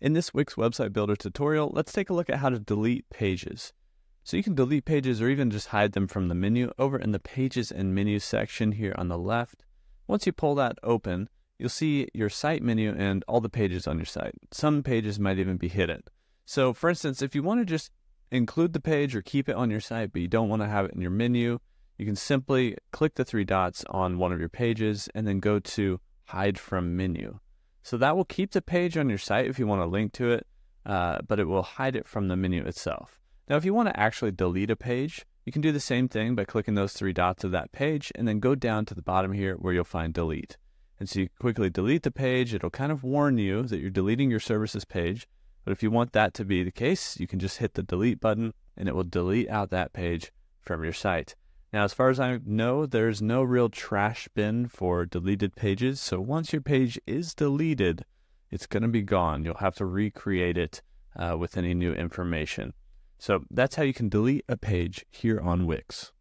In this Wix website builder tutorial, let's take a look at how to delete pages. So you can delete pages or even just hide them from the menu over in the pages and menus section here on the left. Once you pull that open, you'll see your site menu and all the pages on your site. Some pages might even be hidden. So for instance, if you want to just include the page or keep it on your site, but you don't want to have it in your menu, you can simply click the three dots on one of your pages and then go to hide from menu. So that will keep the page on your site if you want to link to it, but it will hide it from the menu itself. Now, if you want to actually delete a page, you can do the same thing by clicking those three dots of that page and then go down to the bottom here where you'll find delete. And so you quickly delete the page. It'll kind of warn you that you're deleting your services page. But if you want that to be the case, you can just hit the delete button and it will delete out that page from your site. Now, as far as I know, there's no real trash bin for deleted pages. So once your page is deleted, it's going to be gone. You'll have to recreate it with any new information. So that's how you can delete a page here on Wix.